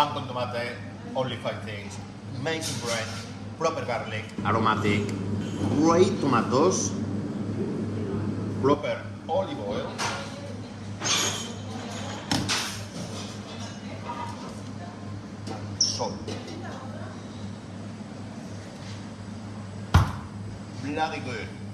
pan con tomate, only 5 things. Making bread, proper garlic, aromatic, great tomatoes, proper olive oil, salt, bloody good.